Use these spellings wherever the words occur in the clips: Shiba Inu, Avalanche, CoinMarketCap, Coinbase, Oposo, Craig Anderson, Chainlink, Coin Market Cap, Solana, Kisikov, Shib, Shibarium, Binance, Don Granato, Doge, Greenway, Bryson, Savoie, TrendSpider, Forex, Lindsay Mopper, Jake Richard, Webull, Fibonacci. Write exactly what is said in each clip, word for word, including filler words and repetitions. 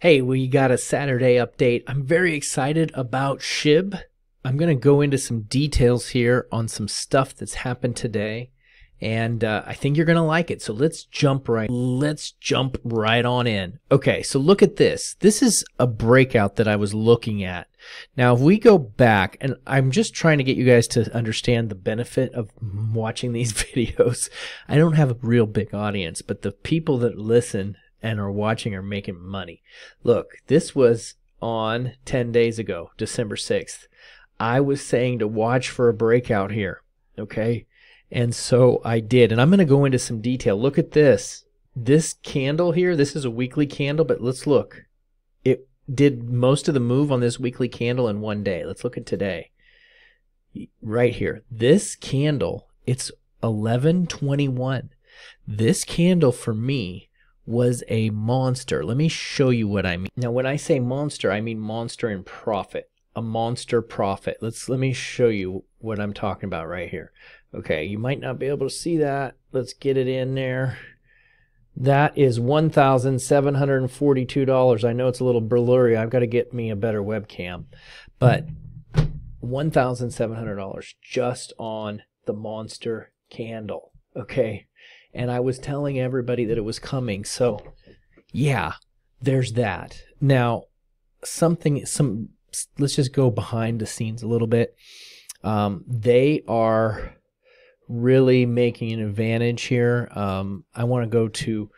Hey, we got a Saturday update. I'm very excited about Shib. I'm going to go into some details here on some stuff that's happened today, and uh, I think you're going to like it. So let's jump right, let's jump right on in. Okay, so look at this. This is a breakout that I was looking at. Now, if we go back, and I'm just trying to get you guys to understand the benefit of watching these videos. I don't have a real big audience, but the people that listen and are watching are making money. Look, this was on ten days ago, December sixth. I was saying to watch for a breakout here, okay? And so I did, and I'm gonna go into some detail. Look at this. This candle here, this is a weekly candle, but let's look. It did most of the move on this weekly candle in one day. Let's look at today. Right here, this candle, it's eleven twenty-one. This candle for me was a monster. Let me show you what I mean. Now, when I say monster, I mean monster in profit, a monster profit. Let's let me show you what I'm talking about right here. Okay, you might not be able to see that. Let's get it in there. That is one thousand seven hundred forty-two dollars. I know it's a little blurry. I've got to get me a better webcam, but one thousand seven hundred dollars just on the monster candle. Okay. And I was telling everybody that it was coming. So yeah, there's that. Now, something, some, let's just go behind the scenes a little bit. Um, they are really making an advantage here. Um, I want to go to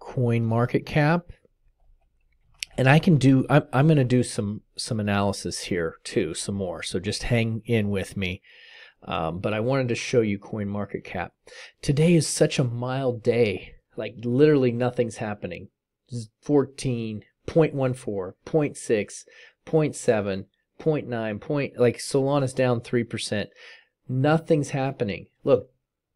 Coin Market Cap, and I can do, I'm, I'm going to do some, some analysis here too, some more. So just hang in with me. Um, but I wanted to show you CoinMarketCap. Today is such a mild day, like literally nothing's happening. fourteen, zero point one four, zero point six, zero point seven, zero point nine, point, like Solana's down three percent. Nothing's happening. Look,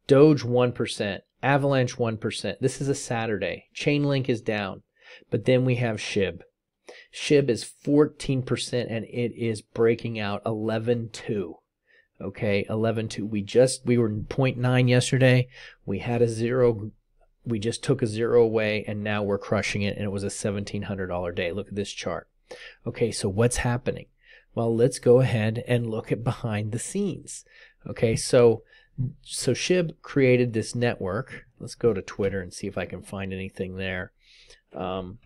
Doge one percent, Avalanche one percent. This is a Saturday. Chainlink is down. But then we have Shib. Shib is fourteen percent, and it is breaking out eleven two. Okay, eleven two. We just, we were in zero point nine yesterday. We had a zero. We just took a zero away, and now we're crushing it, and it was a seventeen hundred dollar day. Look at this chart. Okay, so what's happening? Well, let's go ahead and look at behind the scenes. Okay, so so Shib created this network. Let's go to Twitter and see if I can find anything there. Um,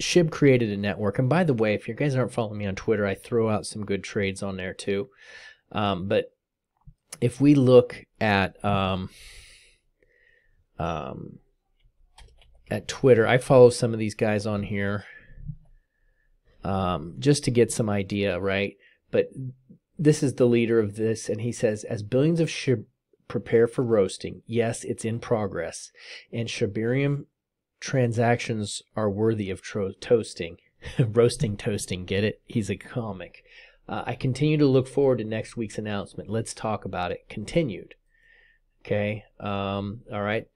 Shib created a network. And by the way, if you guys aren't following me on Twitter, I throw out some good trades on there too. Um, but if we look at um, um, at Twitter, I follow some of these guys on here um, just to get some idea, right? But this is the leader of this, and he says, as billions of Shib prepare for roasting, yes, it's in progress, and Shibarium transactions are worthy of toasting. Roasting, toasting, get it? He's a comic. Uh, I continue to look forward to next week's announcement. Let's talk about it. Continued. Okay. Um, all right.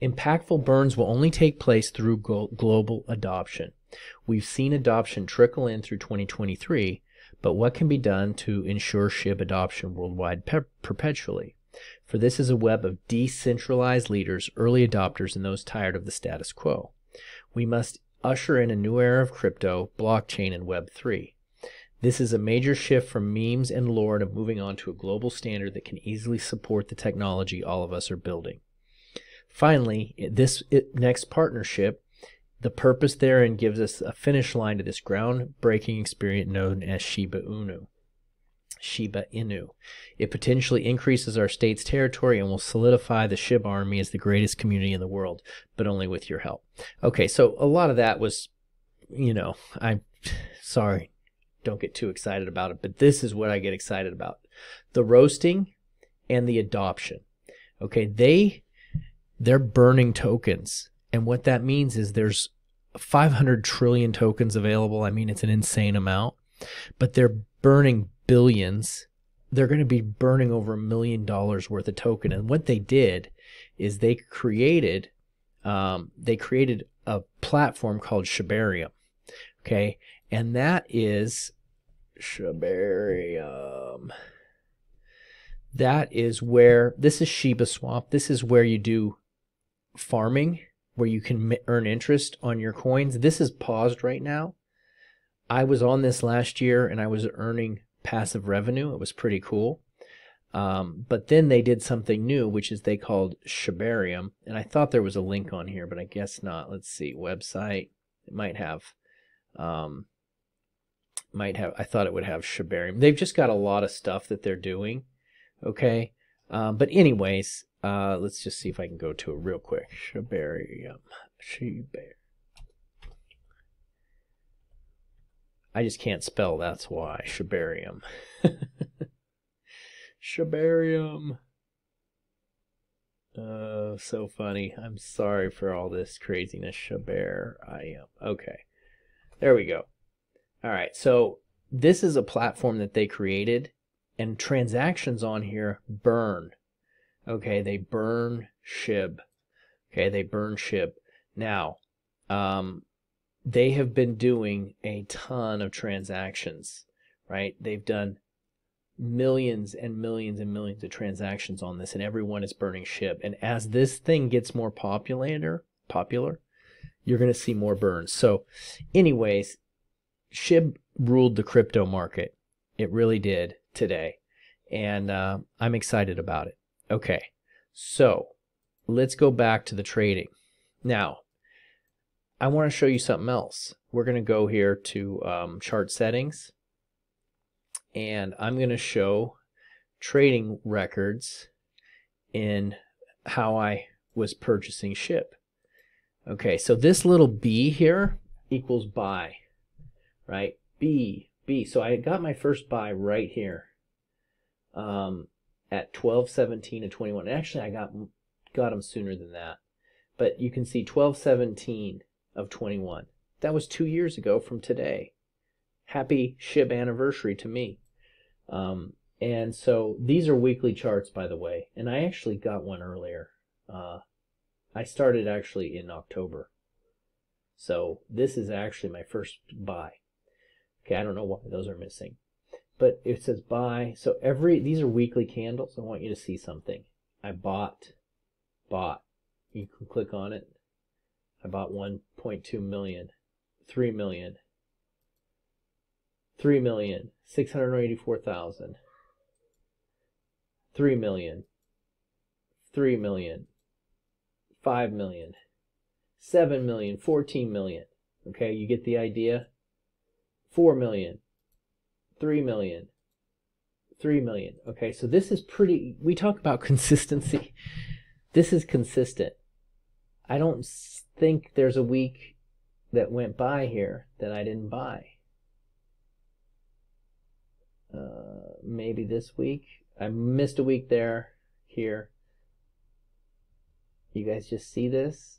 Impactful burns will only take place through global adoption. We've seen adoption trickle in through twenty twenty-three, but what can be done to ensure Shib adoption worldwide per perpetually? For this is a web of decentralized leaders, early adopters, and those tired of the status quo. We must usher in a new era of crypto, blockchain, and Web three. This is a major shift from memes and lore to moving on to a global standard that can easily support the technology all of us are building. Finally, this next partnership, the purpose therein gives us a finish line to this groundbreaking experience known as Shiba Inu. Shiba Inu. It potentially increases our state's territory and will solidify the Shib army as the greatest community in the world, but only with your help. Okay, so a lot of that was, you know, I'm sorry. Don't get too excited about it, but this is what I get excited about. The roasting and the adoption. Okay, they, they're burning tokens. And what that means is there's five hundred trillion tokens available. I mean, it's an insane amount, but they're burning billions. They're going to be burning over a million dollars worth of token. And what they did is they created, um, they created a platform called Shibarium. Okay. And that is Shibarium. That is where, this is Shiba Swap. This is where you do farming, where you can earn interest on your coins. This is paused right now. I was on this last year and I was earning passive revenue. It was pretty cool. Um, but then they did something new, which is they called Shibarium. And I thought there was a link on here, but I guess not. Let's see, website. It might have, um, might have, I thought it would have Shibarium. They've just got a lot of stuff that they're doing. Okay. Um, but anyways, uh, let's just see if I can go to it real quick. Shibarium. Shibarium. I just can't spell, that's why. Shibarium. Shibarium. Oh, so funny. I'm sorry for all this craziness. Shibarium. I am. Okay. There we go. All right. So this is a platform that they created, and transactions on here burn. Okay. They burn Shib. Okay. They burn Shib. Now, um, they have been doing a ton of transactions, right? They've done millions and millions and millions of transactions on this, and everyone is burning Shib. And as this thing gets more popular, popular, you're going to see more burns. So anyways, Shib ruled the crypto market. It really did today. And uh, I'm excited about it. Okay, so let's go back to the trading. Now, I want to show you something else. We're going to go here to um, chart settings, and I'm going to show trading records in how I was purchasing Shib. Okay, so this little B here equals buy, right? B, B. So I got my first buy right here um, at twelve seventeen and twenty-one. Actually, I got got them sooner than that, but you can see twelve seventeen of twenty-one. That was two years ago from today. Happy Shib anniversary to me. Um, and so these are weekly charts, by the way, and I actually got one earlier. Uh, I started actually in October. So this is actually my first buy. Okay, I don't know why those are missing, but it says buy. So every, these are weekly candles. I want you to see something. I bought, bought. You can click on it. I bought one point two million, three million, three million, six hundred eighty-four thousand, three million, three million, five million, seven million, fourteen million. Okay, you get the idea? four million, three million, three million. Okay, so this is pretty, we talk about consistency. This is consistent. I don't think there's a week that went by here that I didn't buy. Uh, maybe this week. I missed a week there, here. You guys just see this?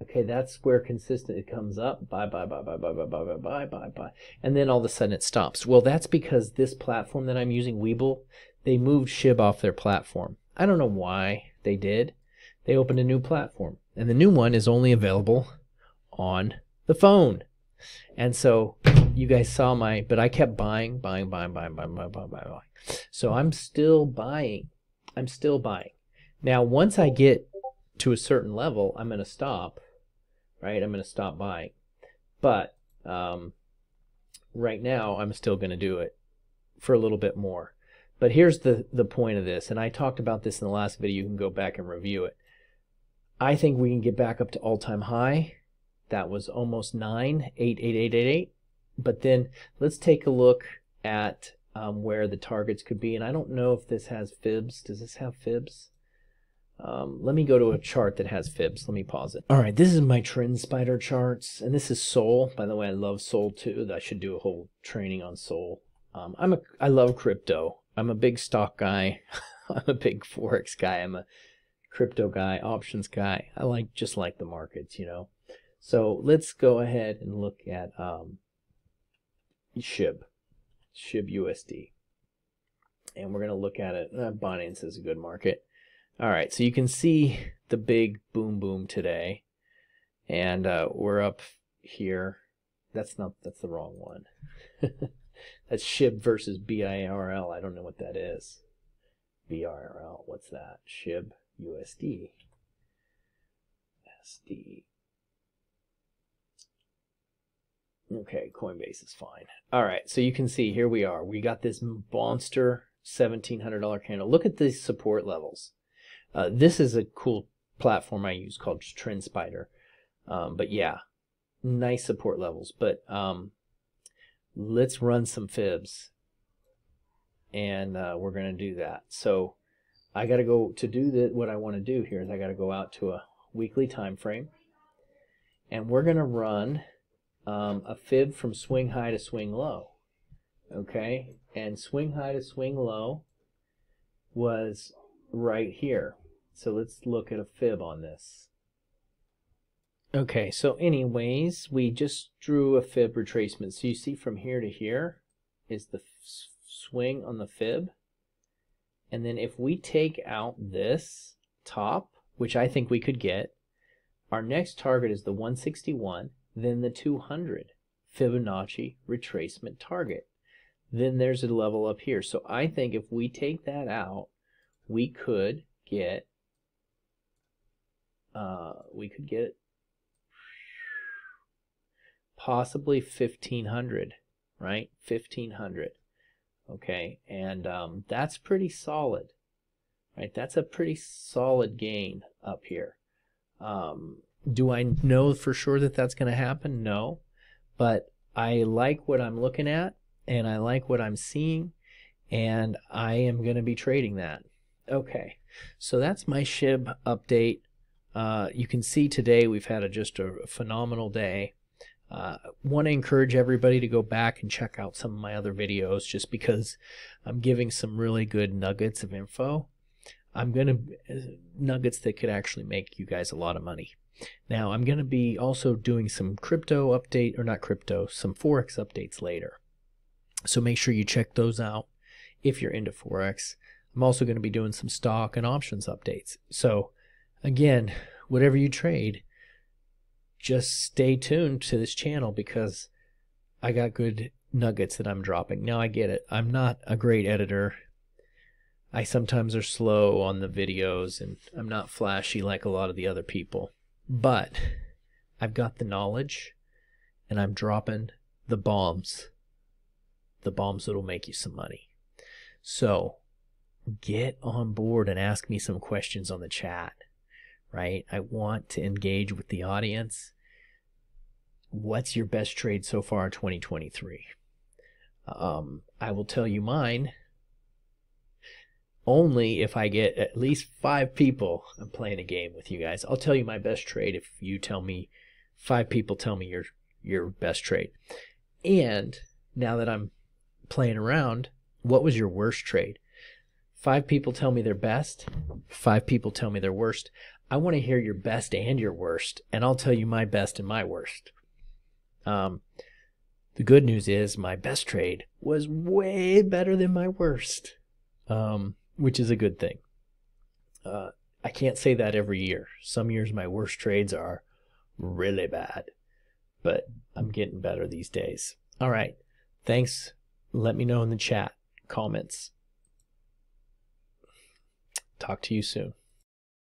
Okay, that's where consistent it comes up. Buy, buy, buy, buy, buy, buy, buy, buy, buy, buy, buy. And then all of a sudden it stops. Well, that's because this platform that I'm using, Webull, they moved Shib off their platform. I don't know why they did. They opened a new platform, and the new one is only available on the phone. And so you guys saw my, but I kept buying, buying, buying, buying, buying, buying, buying, buying. So I'm still buying. I'm still buying. Now, once I get to a certain level, I'm going to stop, right? I'm going to stop buying. But um, right now, I'm still going to do it for a little bit more. But here's the, the point of this, and I talked about this in the last video. You can go back and review it. I think we can get back up to all-time high. That was almost nine, eight, eight, eight, eight, eight. But then let's take a look at um, where the targets could be. And I don't know if this has fibs. Does this have fibs? Um, let me go to a chart that has fibs. Let me pause it. All right, this is my TrendSpider charts, and this is Sol. By the way, I love Sol too. I should do a whole training on Sol. Um, I'm a, I love crypto. I'm a big stock guy. I'm a big forex guy. I'm a crypto guy, options guy. I like just like the markets, you know. So let's go ahead and look at um, Shib, Shib U S D, and we're gonna look at it. Uh, Binance is a good market. All right, so you can see the big boom boom today, and uh, we're up here. That's not that's the wrong one. That's Shib versus B I R L. I don't know what that is. B I R L. What's that? Shib U S D. as the... Okay, Coinbase is fine. All right, so you can see here we are. We got this monster seventeen hundred dollar candle. Look at these support levels. Uh, this is a cool platform I use called TrendSpider. Um, but yeah, nice support levels. But um, let's run some fibs. And uh, we're going to do that. So I got to go to do that. What I want to do here is I got to go out to a weekly time frame. And we're going to run... Um, a fib from swing high to swing low. Okay, and swing high to swing low was right here. So let's look at a fib on this. Okay, so anyways, we just drew a fib retracement. So you see from here to here is the swing on the fib. And then if we take out this top, which I think we could get, our next target is the one sixty-one. Then the two hundred Fibonacci retracement target. Then there's a level up here. So I think if we take that out, we could get uh, we could get possibly fifteen hundred, right? fifteen hundred. Okay, and um, that's pretty solid, right? That's a pretty solid gain up here. Um, Do I know for sure that that's going to happen? No. But I like what I'm looking at, and I like what I'm seeing, and I am going to be trading that. Okay. So that's my SHIB update. Uh, you can see today we've had a, just a phenomenal day. I uh, want to encourage everybody to go back and check out some of my other videos just because I'm giving some really good nuggets of info. I'm going to nuggets that could actually make you guys a lot of money. Now I'm going to be also doing some crypto update, or not crypto, some Forex updates later. So make sure you check those out if you're into Forex. I'm also going to be doing some stock and options updates. So again, whatever you trade, just stay tuned to this channel because I got good nuggets that I'm dropping. Now I get it. I'm not a great editor. I sometimes are slow on the videos and I'm not flashy like a lot of the other people. But I've got the knowledge and I'm dropping the bombs, the bombs that'll make you some money. So get on board and ask me some questions on the chat, right? I want to engage with the audience. What's your best trade so far in twenty twenty-three? Um, I will tell you mine only if I get at least five people. I'm playing a game with you guys. I'll tell you my best trade if you tell me, five people tell me your your best trade. And now that I'm playing around, what was your worst trade? Five people tell me their best. Five people tell me their worst. I want to hear your best and your worst, and I'll tell you my best and my worst. Um, the good news is my best trade was way better than my worst. Um... which is a good thing. Uh, I can't say that every year. Some years my worst trades are really bad, but I'm getting better these days. All right, thanks. Let me know in the chat, comments. Talk to you soon.